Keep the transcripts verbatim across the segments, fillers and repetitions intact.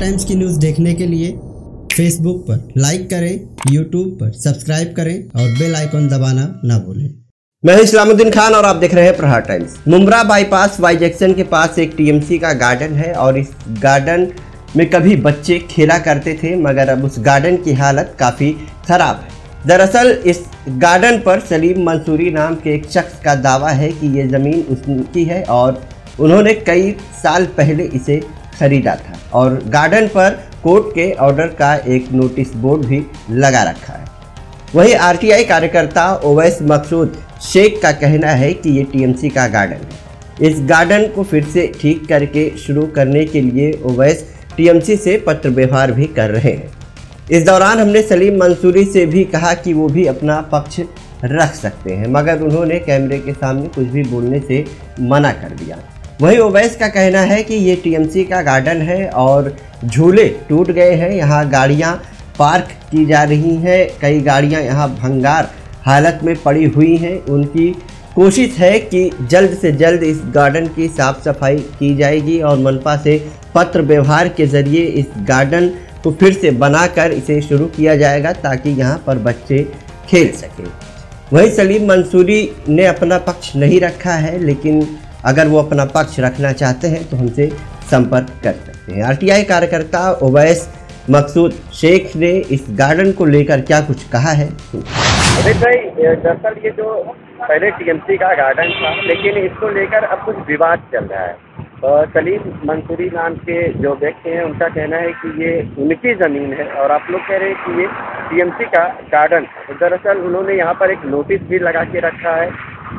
Times की news देखने के लिए फेसबुक पर लाइक करें, यूट्यूब पर सब्सक्राइब करें और बेल आइकॉन दबाना ना भूलें। मैं हूं इस्लामुद्दीन खान और आप देख रहे हैं Prahar times. Mumbra bypass Y junction के पास एक टीएमसी का गार्डन है और इस गार्डन में कभी बच्चे खेला करते थे, मगर अब उस गार्डन की हालत काफ़ी खराब है। दरअसल इस गार्डन पर सलीम मंसूरी नाम के एक शख्स का दावा है कि ये ज़मीन उसकी है और उन्होंने कई साल पहले इसे खरीदा था और गार्डन पर कोर्ट के ऑर्डर का एक नोटिस बोर्ड भी लगा रखा है। वहीं आरटीआई कार्यकर्ता ओवैस मकसूद शेख का कहना है कि ये टीएमसी का गार्डन है। इस गार्डन को फिर से ठीक करके शुरू करने के लिए ओवैस टीएमसी से पत्र व्यवहार भी कर रहे हैं। इस दौरान हमने सलीम मंसूरी से भी कहा कि वो भी अपना पक्ष रख सकते हैं, मगर उन्होंने कैमरे के सामने कुछ भी बोलने से मना कर दिया। वहीं ओवैस का कहना है कि ये टीएमसी का गार्डन है और झूले टूट गए हैं, यहाँ गाड़ियाँ पार्क की जा रही हैं, कई गाड़ियाँ यहाँ भंगार हालत में पड़ी हुई हैं। उनकी कोशिश है कि जल्द से जल्द इस गार्डन की साफ सफाई की जाएगी और मनपा से पत्र व्यवहार के जरिए इस गार्डन को फिर से बनाकर इसे शुरू किया जाएगा ताकि यहाँ पर बच्चे खेल सकें। वहीं सलीम मंसूरी ने अपना पक्ष नहीं रखा है, लेकिन अगर वो अपना पक्ष रखना चाहते हैं तो हमसे संपर्क कर सकते हैं। आरटीआई कार्यकर्ता ओवैस मकसूद शेख ने इस गार्डन को लेकर क्या कुछ कहा है। दरअसल ये जो पहले टीएमसी का गार्डन था, लेकिन इसको लेकर अब कुछ विवाद चल रहा है। और सलीम मंसूरी नाम के जो व्यक्ति हैं उनका कहना है कि ये उनकी ज़मीन है और आप लोग कह रहे हैं कि ये टीएमसी का गार्डन। दरअसल उन्होंने यहाँ पर एक नोटिस भी लगा के रखा है।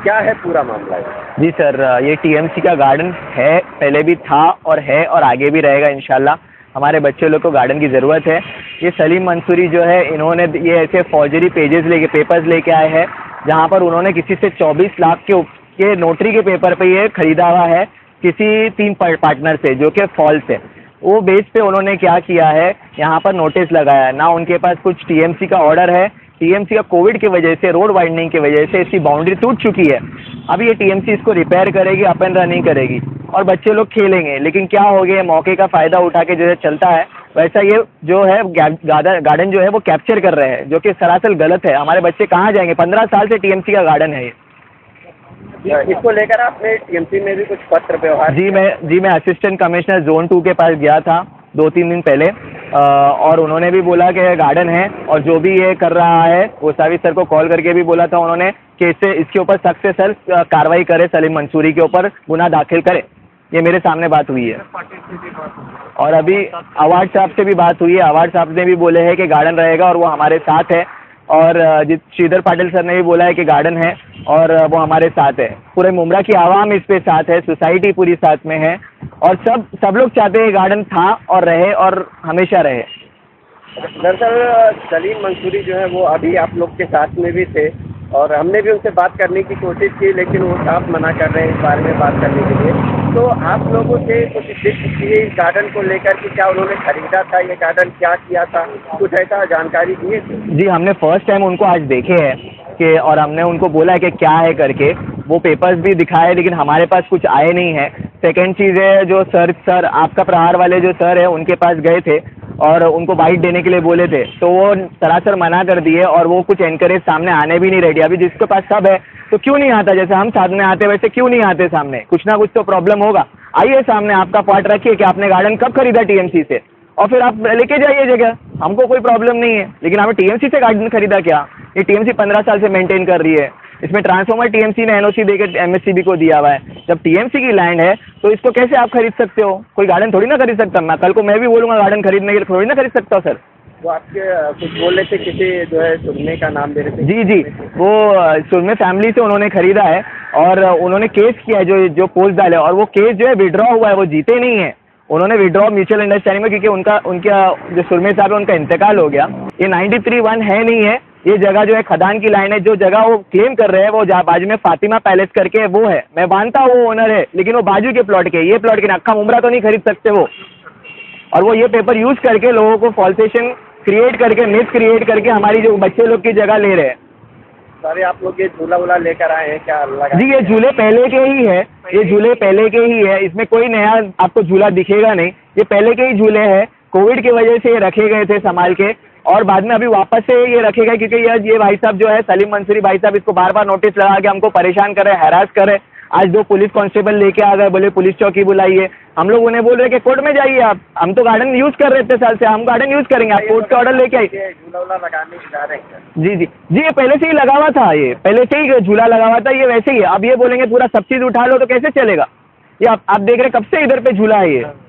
क्या है पूरा मामला? जी सर, ये टीएमसी का गार्डन है, पहले भी था और है और आगे भी रहेगा इंशाल्लाह। हमारे बच्चे लोग को गार्डन की ज़रूरत है। ये सलीम मंसूरी जो है, इन्होंने ये ऐसे फॉर्जरी पेजेस लेके पेपर्स लेके आए हैं, जहाँ पर उन्होंने किसी से चौबीस लाख के के नोटरी के पेपर पर ये खरीदा हुआ है किसी तीन पार्टनर से, जो कि फॉल्स है। वो बेस पे उन्होंने क्या किया है, यहाँ पर नोटिस लगाया ना। उनके पास कुछ टीएमसी का ऑर्डर है। टीएमसी का कोविड की वजह से, रोड वाइडनिंग की वजह से इसकी बाउंड्री टूट चुकी है। अब ये टीएमसी इसको रिपेयर करेगी, अप एंड रनिंग करेगी और बच्चे लोग खेलेंगे। लेकिन क्या हो गया, मौके का फ़ायदा उठा के जैसे चलता है वैसा ये जो है गार्डन जो है वो कैप्चर कर रहे हैं, जो कि सरासर गलत है। हमारे बच्चे कहाँ जाएंगे? पंद्रह साल से टीएमसी का गार्डन है ये। इसको लेकर आपने टीएमसी में भी कुछ पत्र व्यवहार? जी मैं जी मैं असिस्टेंट कमिश्नर जोन टू के पास गया था दो तीन दिन पहले आ, और उन्होंने भी बोला कि गार्डन है और जो भी ये कर रहा है वो सावी सर को कॉल करके भी बोला था उन्होंने कि इससे इसके ऊपर सख्त से सर कार्रवाई करे, सलीम मंसूरी के ऊपर गुना दाखिल करे। ये मेरे सामने बात हुई है और अभी अवार्ड साहब से भी बात हुई है। अवार्ड साहब ने भी बोले है कि गार्डन रहेगा और वो हमारे साथ है और श्रीधर पाटिल सर ने भी बोला है कि गार्डन है और वो हमारे साथ है। पूरे मुंब्रा की आवाम इस पे साथ है, सोसाइटी पूरी साथ में है और सब सब लोग चाहते हैं गार्डन था और रहे और हमेशा रहे। दरअसल सलीम मंसूरी जो है वो अभी आप लोग के साथ में भी थे और हमने भी उनसे बात करने की कोशिश की, लेकिन वो साफ मना कर रहे हैं इस बारे में बात करने के लिए। तो आप लोगों से कुछ दिक्कत थी इस गार्डन को लेकर कि क्या उन्होंने खरीदा था, ये गार्डन क्या किया था, कुछ ऐसा जानकारी दी? जी हमने फर्स्ट टाइम उनको आज देखे हैं के और हमने उनको बोला है कि क्या है करके, वो पेपर्स भी दिखाए लेकिन हमारे पास कुछ आए नहीं है। सेकेंड चीज़ है जो सर सर आपका प्रहार वाले जो सर है उनके पास गए थे और उनको बाइट देने के लिए बोले थे तो वो सरासर मना कर दिए और वो कुछ एनकरेज सामने आने भी नहीं रेडी। अभी जिसके पास सब है तो क्यों नहीं आता, जैसे हम सामने आते वैसे क्यों नहीं आते सामने? कुछ ना कुछ तो प्रॉब्लम होगा। आइए सामने, आपका पार्ट रखिए कि आपने गार्डन कब खरीदा टीएमसी से और फिर आप लेके जाइए जगह, हमको कोई प्रॉब्लम नहीं है। लेकिन हमें टीएमसी से गार्डन खरीदा क्या? ये टीएमसी पंद्रह साल से मेंटेन कर रही है, इसमें ट्रांसफॉर्मर टीएमसी ने एनओसी देकर एमएससीबी को दिया हुआ है। जब टीएमसी की लैंड है तो इसको कैसे आप खरीद सकते हो? कोई गार्डन थोड़ी ना खरीद सकता। मैं कल को मैं भी बोलूँगा गार्डन खरीदने के लिए, थोड़ी ना खरीद सकता हूँ सर। वो आपके कुछ बोल रहे थे किसी जो है सुरमे का नाम दे रहे थे? जी जी, वो सुरमे फैमिली से उन्होंने खरीदा है और उन्होंने केस किया है, जो जो पोस्ट डाले और वो केस जो है विड्रॉ हुआ है, वो जीते नहीं है। उन्होंने विड्रॉ म्यूचुअल अंडरस्टैंडिंग में, क्योंकि उनका उनका जो सुरमे साहब है उनका इंतकाल हो गया। ये नाइन्टी थ्री वन है नहीं है, ये जगह जो है खदान की लाइन है। जो जगह वो क्लेम कर रहे हैं वो बाजू में फातिमा पैलेस करके वो है, मैं मानता हूँ वो ओनर है, लेकिन वो बाजू के प्लॉट के, ये प्लॉट के अक्का मुंब्रा तो नहीं खरीद सकते वो। और वो ये पेपर यूज करके लोगों को फॉल्सेशन क्रिएट करके, मिस क्रिएट करके हमारी जो बच्चे लोग की जगह ले रहे हैं। सारे आप लोग ये झूला वूला लेकर आए हैं क्या लगा? जी ये झूले पहले के ही है, ये झूले पहले के ही है, इसमें कोई नया आपको झूला दिखेगा नहीं, ये पहले के ही झूले हैं। कोविड की वजह से ये रखे गए थे संभाल के, और बाद में अभी वापस से ये रखे गए क्योंकि ये ये भाई साहब जो है सलीम मंसूरी भाई साहब, इसको बार बार नोटिस लगा के हमको परेशान करे, हैरास करे। आज दो पुलिस कांस्टेबल लेके आ गए, बोले पुलिस चौकी बुलाइए। हम लोग उन्हें बोल रहे कि कोर्ट में जाइए आप, हम तो गार्डन यूज कर रहे थे साल से, हम गार्डन यूज करेंगे, आप कोर्ट का ऑर्डर लेके आइए। जी जी जी ये पहले से ही लगा हुआ था, ये पहले से ही झूला लगा हुआ था, ये वैसे ही। अब ये बोलेंगे पूरा सब चीज उठा लो तो कैसे चलेगा? ये आप, आप देख रहे कब से इधर पे झूला है ये।